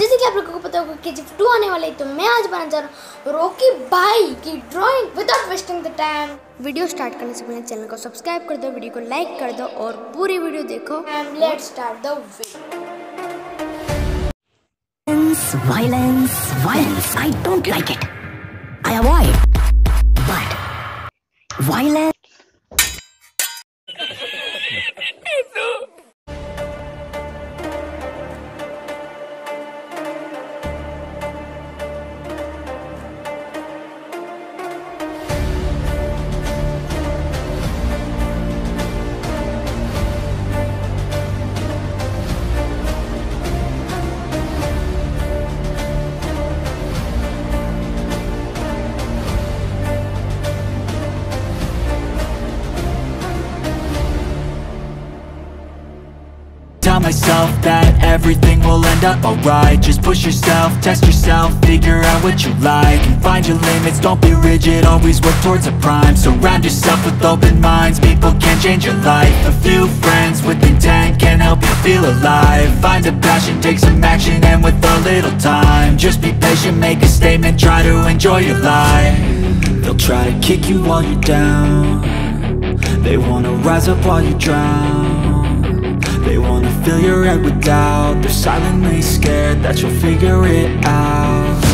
जैसे कि आप लोगों को पता होगा KGF 2 आने वाले, तो मैं आज बनाना चाह रहा हूँ रॉकी भाई की drawing without wasting the time. Video start करने से पहले चैनल को सब्सक्राइब कर दो, वीडियो को लाइक कर दो और पूरी वीडियो देखो। Let's start the video. Violence violence I don't like it, I avoid but violence. Tell myself that everything will end up alright. Just push yourself, test yourself, figure out what you like, and find your limits, don't be rigid, always work towards a prime. Surround yourself with open minds, people can change your life. A few friends with intent can help you feel alive. Find a passion, take some action, and with a little time, just be patient, make a statement, try to enjoy your life. They'll try to kick you while you're down, they wanna rise up while you drown. They wanna fill your head with doubt, they're silently scared that you'll figure it out.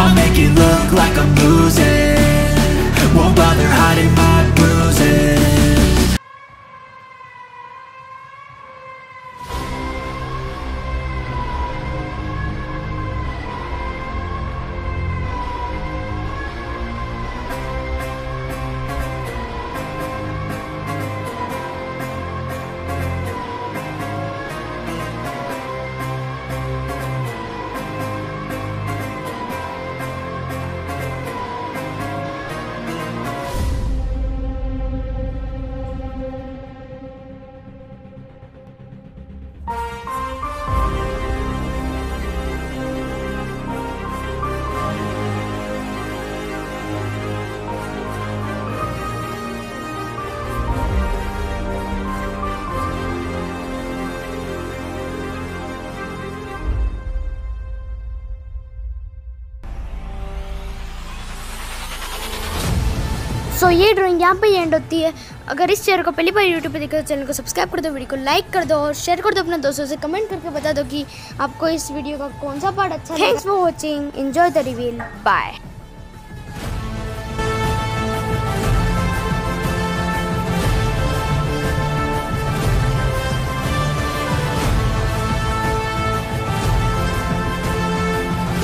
I'll make it look like I'm losing, won't bother hiding my bruises. तो ये drawing यहाँ पे and होती है। अगर इस channel को पहली बार यूट्यूब पे देखो तो चैनल को सब्सक्राइब कर दो, वीडियो को लाइक कर दो और शेयर कर दो अपने दोस्तों से। कमेंट करके बता दो कि आपको इस वीडियो का कौन सा पार्ट अच्छा लगा। Thanks for watching, enjoy the reveal, bye.